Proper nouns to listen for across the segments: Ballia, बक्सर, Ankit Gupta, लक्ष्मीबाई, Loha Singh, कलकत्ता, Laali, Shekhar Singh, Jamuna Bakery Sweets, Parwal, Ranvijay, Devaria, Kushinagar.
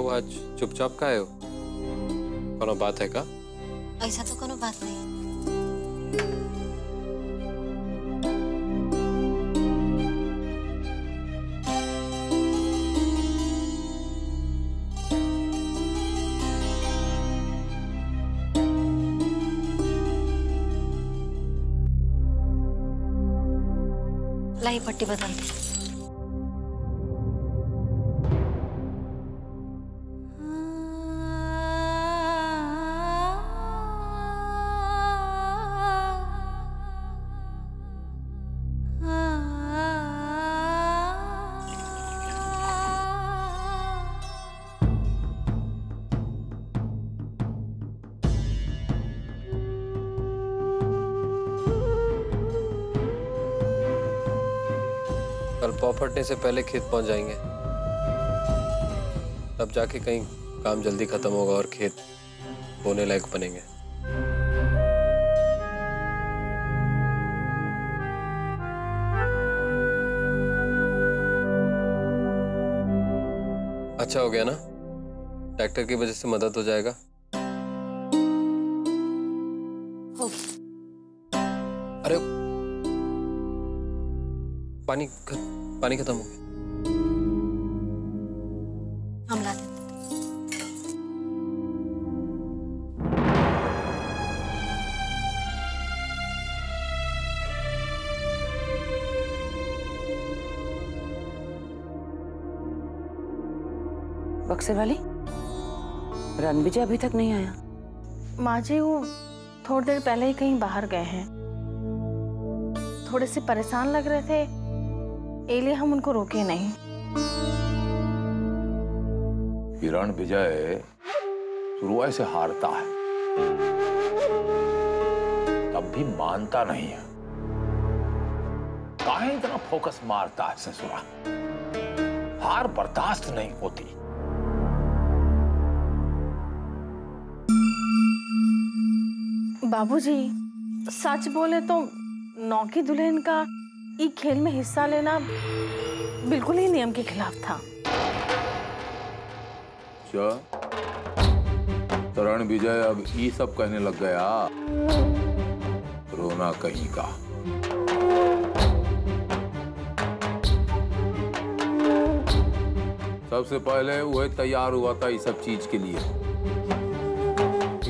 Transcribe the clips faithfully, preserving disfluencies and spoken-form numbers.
हुआ आज चुपचाप का आयो? कोनो बात है का? ऐसा तो कोनो बात नहीं। लाई पट्टी बदल दी। कल पौ फटने से पहले खेत पहुंच जाएंगे, तब जाके कहीं काम जल्दी खत्म होगा और खेत बोने लायक बनेंगे। अच्छा हो गया ना, ट्रैक्टर की वजह से मदद हो जाएगा। अरे पानी ख, पानी खत्म हो गया। हम लाते। बक्सर वाली रणविजय अभी तक नहीं आया। माँ जी वो थोड़ी देर पहले ही कहीं बाहर गए हैं, थोड़े से परेशान लग रहे थे, इसलिए हम उनको रोके नहीं। रणविजय रोए से हारता है, तब भी मानता नहीं है। काहे इतना फोकस मारता है ससुरा? हार बर्दाश्त नहीं होती। बाबूजी, सच बोले तो नौकी दुल्हन का इस खेल में हिस्सा लेना बिल्कुल ही नियम के खिलाफ था। क्या? रणविजय अब ये सब कहने लग गया, रोना कहीं का। सबसे पहले वह तैयार हुआ था इस सब चीज के लिए।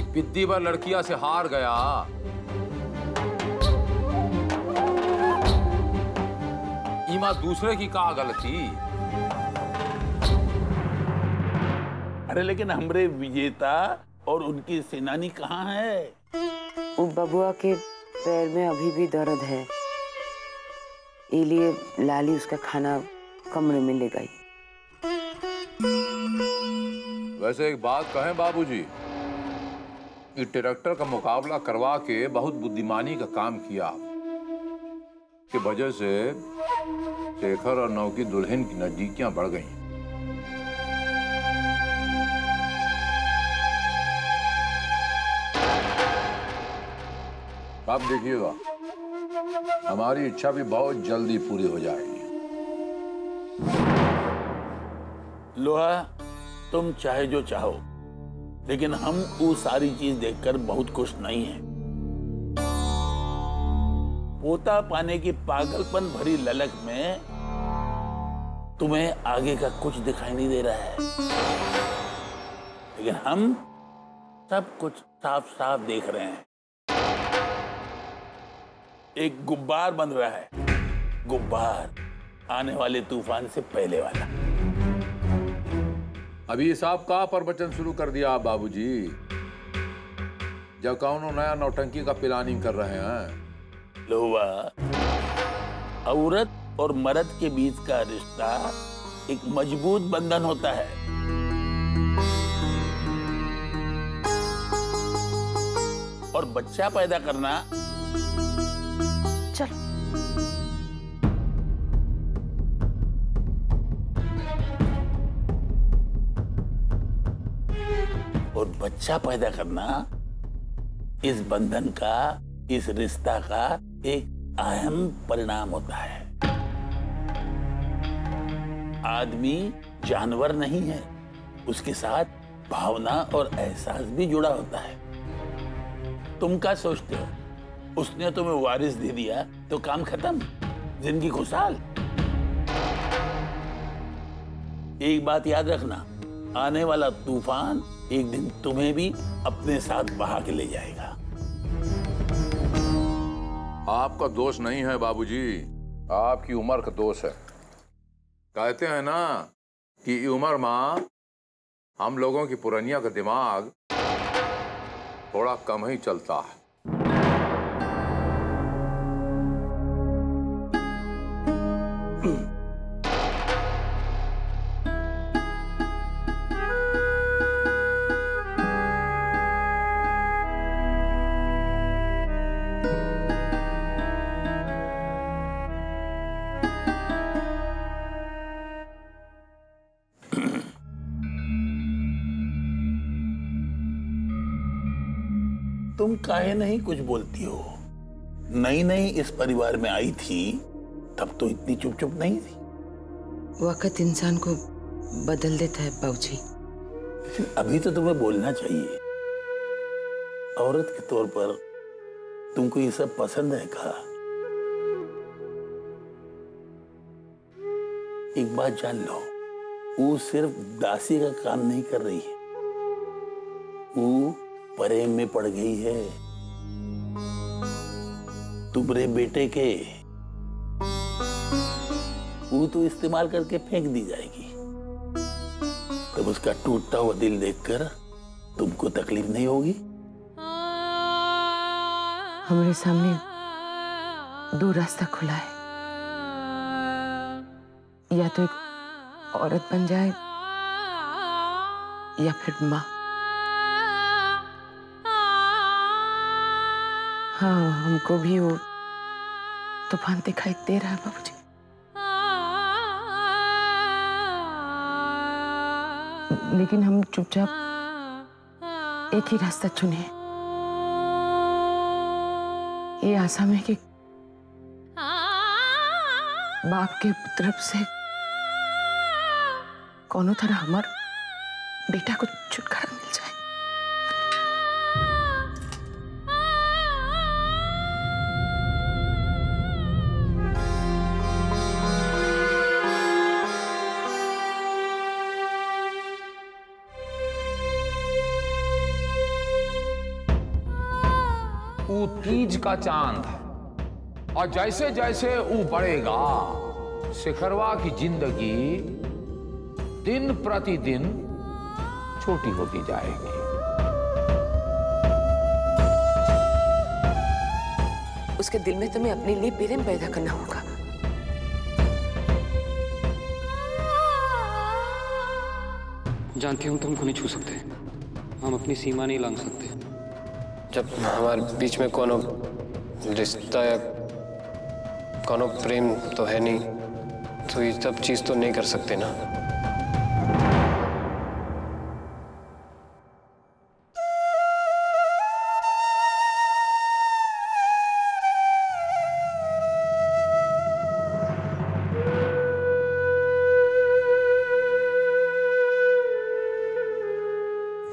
एक पिद्दी बार लड़कियां से हार गया, दूसरे की का गलती? अरे लेकिन हमरे विजेता और उनकी सेनानी कहाँ है? वो बबुआ के पैर में अभी भी दर्द है, इसलिए लाली उसका खाना कमरे में ले गई। वैसे एक बात कहें बाबूजी, ये ट्रैक्टर का मुकाबला करवा के बहुत बुद्धिमानी का काम किया, के वजह से शेखर और नौ की दुल्हन की नजदीकियां बढ़ गईं। आप देखिएगा, हमारी इच्छा भी बहुत जल्दी पूरी हो जाएगी। लोहा, तुम चाहे जो चाहो, लेकिन हम वो सारी चीज देखकर बहुत खुश नहीं हैं। पोता पाने की पागलपन भरी ललक में तुम्हें आगे का कुछ दिखाई नहीं दे रहा है, लेकिन हम सब कुछ साफ साफ देख रहे हैं। एक गुब्बार बन रहा है, गुब्बार आने वाले तूफान से पहले वाला। अभी ये साहब का प्रवचन शुरू कर दिया आप बाबूजी, जब कौनो नया नौटंकी का प्लानिंग कर रहे हैं। लोहा, औरत और मर्द के बीच का रिश्ता एक मजबूत बंधन होता है। और बच्चा पैदा करना, चलो और बच्चा पैदा करना इस बंधन का, इस रिश्ता का एक अहम परिणाम होता है। आदमी जानवर नहीं है, उसके साथ भावना और एहसास भी जुड़ा होता है। तुम क्या सोचते हो, उसने तुम्हें वारिस दे दिया तो काम खत्म, जिंदगी खुशहाल। एक बात याद रखना, आने वाला तूफान एक दिन तुम्हें भी अपने साथ बहा के ले जाएगा। आपका दोष नहीं है बाबूजी, आपकी उम्र का दोष है। कहते हैं ना कि उम्र माँ हम लोगों की पुरानिया का दिमाग थोड़ा कम ही चलता है। तुम काहे नहीं कुछ बोलती हो? नई नई इस परिवार में आई थी तब तो इतनी चुप चुप नहीं थी। वक्त इंसान को बदल देता है बाबूजी। लेकिन अभी तो तुम्हें बोलना चाहिए। औरत के तौर पर तुमको ये सब पसंद है क्या? एक बात जान लो, वो सिर्फ दासी का काम नहीं कर रही है, वो प्रेम में पड़ गई है तुम्हारे बेटे के। वो तो इस्तेमाल करके फेंक दी जाएगी। तब उसका टूटता हुआ दिल देखकर तुमको तकलीफ नहीं होगी? हमारे सामने दो रास्ता खुला है, या तो एक औरत बन जाए या फिर माँ। हाँ, हमको भी वो तूफान दिखाई दे रहा है बाबूजी, लेकिन हम चुपचाप एक ही रास्ता चुने। ये आशा में कि बाप के तरफ से कोनो तरह हमारे बेटा को छुटकारा मिल जाए। तीज का चांद है और जैसे जैसे वो बढ़ेगा शिखरवा की जिंदगी दिन प्रतिदिन छोटी होती जाएगी। उसके दिल में तुम्हें अपने लिए प्रेम पैदा करना होगा। जानती हूं तुम को नहीं छू सकते, हम अपनी सीमा नहीं लांघ सकते। जब हमारे बीच में कोनो रिश्ता या कोनो प्रेम तो है नहीं, तो ये सब चीज़ तो नहीं कर सकते ना।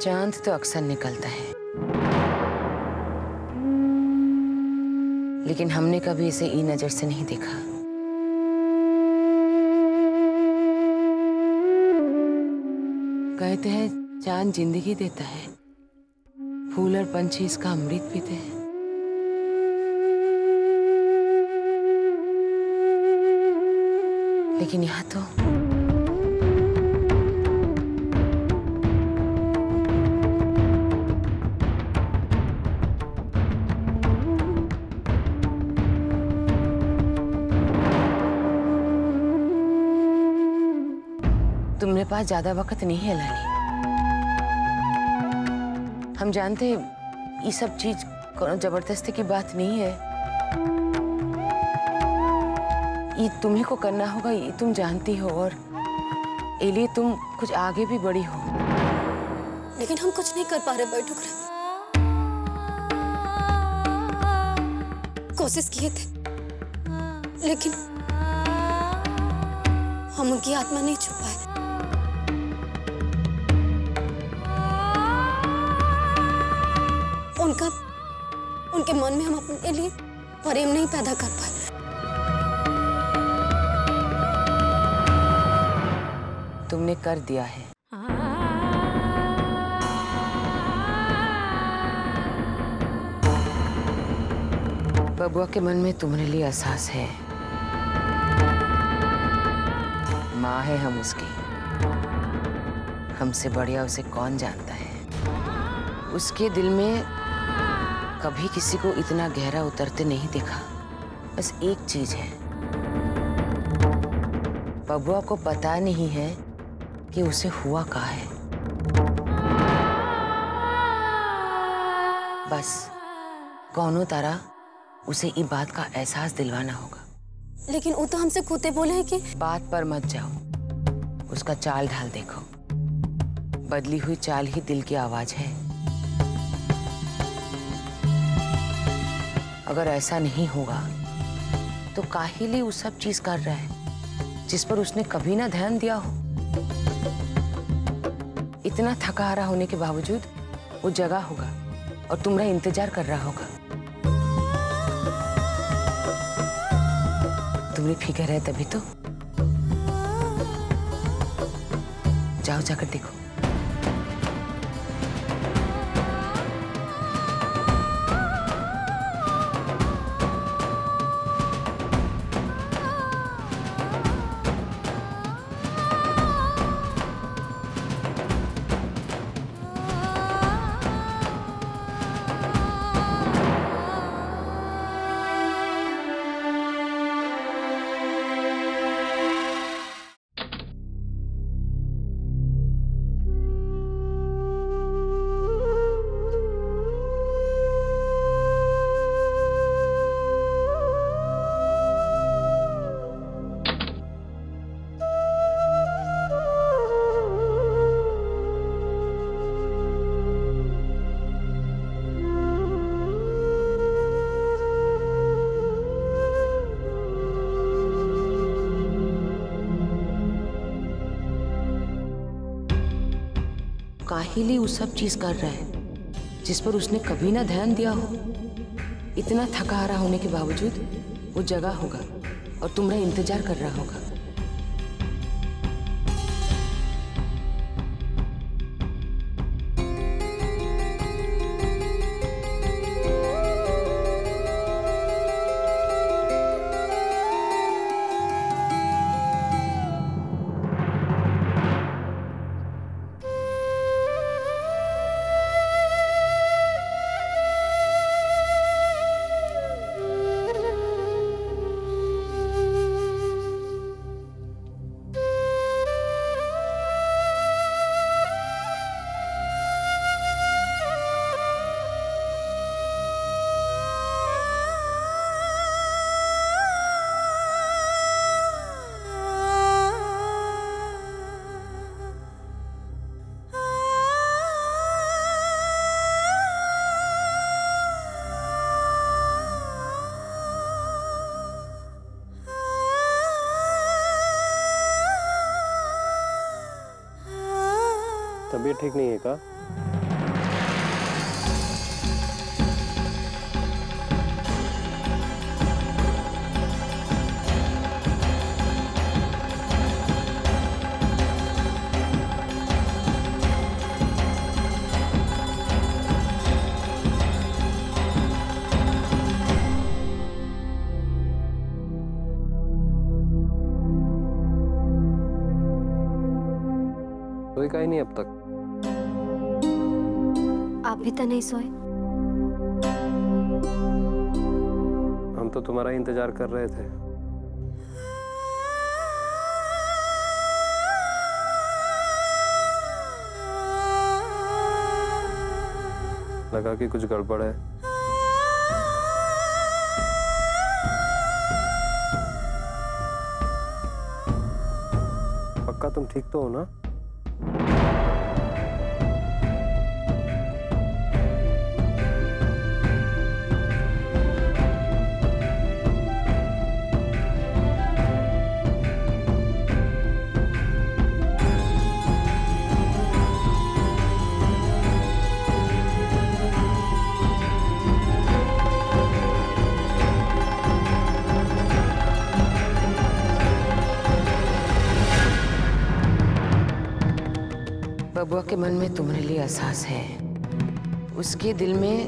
चांद तो अक्सर निकलता है, लेकिन हमने कभी इसे ई नजर से नहीं देखा। कहते हैं चांद जिंदगी देता है, फूल और पंछी इसका अमृत पीते हैं। लेकिन यहाँ तो तुम्हारे पास ज्यादा वक्त नहीं है लाली। हम जानते हैं ये सब चीज जबरदस्ती की बात नहीं है, ये तुम्हें को करना होगा, ये तुम जानती हो और इसलिए तुम कुछ आगे भी बढ़ी हो। लेकिन हम कुछ नहीं कर पा रहे बैठुकरा। कोशिश किए थे लेकिन हम उनकी आत्मा नहीं छुपाए। के मन में हम अपने लिए प्रेम नहीं पैदा कर पाए। तुमने कर दिया है। बबुआ के मन में तुम्हारे लिए एहसास है। माँ है हम उसकी, हमसे बढ़िया उसे कौन जानता है। उसके दिल में कभी किसी को इतना गहरा उतरते नहीं देखा। बस एक चीज है, बबुआ को पता नहीं है कि उसे हुआ क्या है। बस कौनो तारा उसे इस बात का एहसास दिलवाना होगा। लेकिन वो तो हमसे खुद बोले है कि बात पर मत जाओ, उसका चाल ढाल देखो। बदली हुई चाल ही दिल की आवाज है। अगर ऐसा नहीं होगा तो काहे लिए वो सब चीज कर रहा है जिस पर उसने कभी ना ध्यान दिया हो। इतना थका हारा होने के बावजूद वो जगा होगा और तुम्हारा इंतजार कर रहा होगा। तुम्हारी फिक्र है तभी तो। जाओ जाकर देखो। काहिली उस सब चीज कर रहा है जिस पर उसने कभी ना ध्यान दिया हो। इतना थका हारा होने के बावजूद वो जगा होगा और तुम्हारा इंतजार कर रहा होगा। तबीयत ठीक नहीं है का? कोई का ही नहीं अब तक। आप भी तो नहीं सोए? हम तो तुम्हारा इंतजार कर रहे थे। लगा कि कुछ गड़बड़ है। पक्का तुम ठीक तो हो ना? बबुआ के मन में तुम्हारे लिए एहसास है। उसके दिल में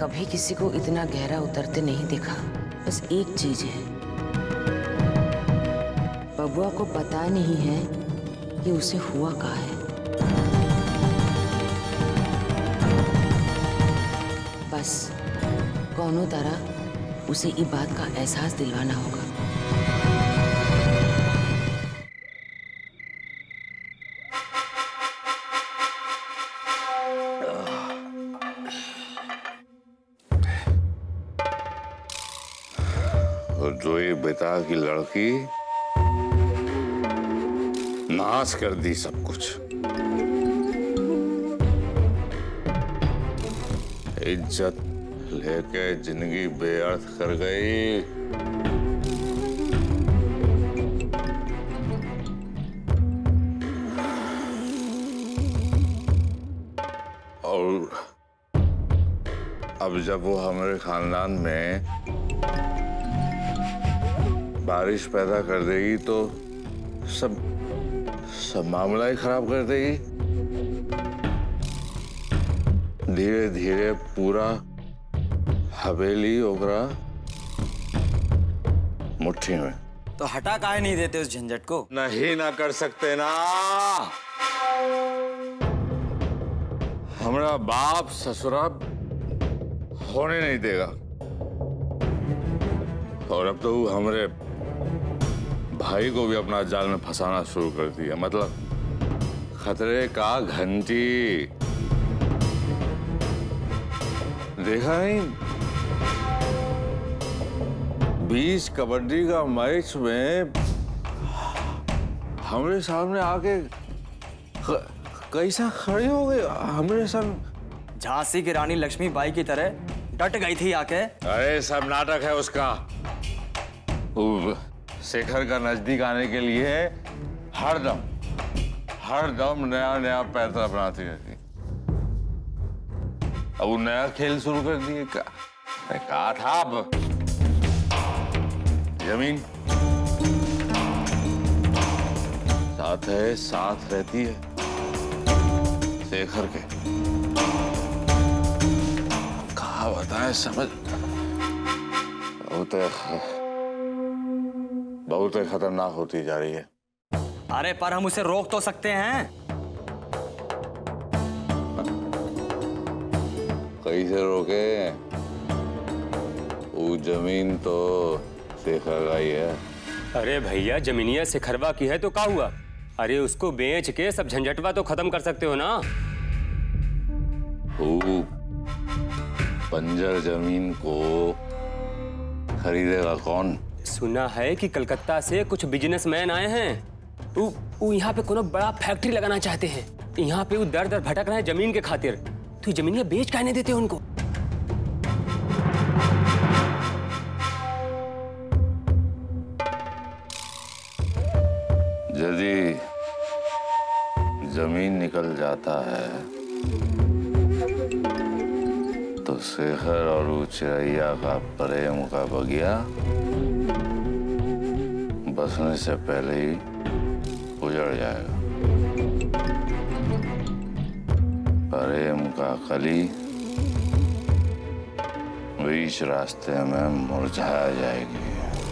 कभी किसी को इतना गहरा उतरते नहीं देखा। बस एक चीज है, बबुआ को पता नहीं है कि उसे हुआ क्या है। बस कौनो तरह उसे इस बात का एहसास दिलवाना होगा। जो ये बेटा की लड़की नाश कर दी सब कुछ, इज्जत लेके जिंदगी बेअर्थ कर गई। और अब जब वो हमारे खानदान में बारिश पैदा कर देगी तो सब सब मामला ही खराब कर देगी। धीरे धीरे पूरा हवेली ओगरा मुट्ठी में। तो हटा काहे नहीं देते उस झंझट को? नहीं ना कर सकते ना। हमारा बाप ससुरा होने नहीं देगा। और अब तो हमारे भाई को भी अपना जाल में फंसाना शुरू कर दिया। मतलब खतरे का घंटी देखा नहीं? बीस कबड्डी का मैच में हमारे सामने आके कैसा खड़ी हो गई। हमारे सामने झांसी की रानी लक्ष्मीबाई की तरह डट गई थी आके। अरे सब नाटक है उसका। शेखर का नजदीक आने के लिए हर दम हर दम नया नया पैतरा बनाती रहती। अब वो नया खेल शुरू कर दिए। क्या था? अब जमीन साथ है, साथ रहती है शेखर के। कहाँ बताएं समझ। वो तो बहुत ही खतरनाक होती जा रही है। अरे पर हम उसे रोक तो सकते हैं। कैसे रोके? वो जमीन तो शेखर का ही है। अरे भैया जमीनिया शेखरवा की है तो क्या हुआ? अरे उसको बेच के सब झंझटवा तो खत्म कर सकते हो ना। वो बंजर जमीन को खरीदेगा कौन? सुना है कि कलकत्ता से कुछ बिजनेसमैन आए हैं। वो वो यहाँ पे कोनो बड़ा फैक्ट्री लगाना चाहते हैं। यहाँ पे वो दर दर भटक रहे हैं जमीन के खातिर। तो जमीन ये बेच काहे नहीं देते उनको? यदि जमीन निकल जाता है तो शेखर और वो चिड़ैया का प्रेम का बगिया बसने से पहले ही उजड़ जाएगा। प्रेम का कली बीच रास्ते में मुरझाया जाएगी।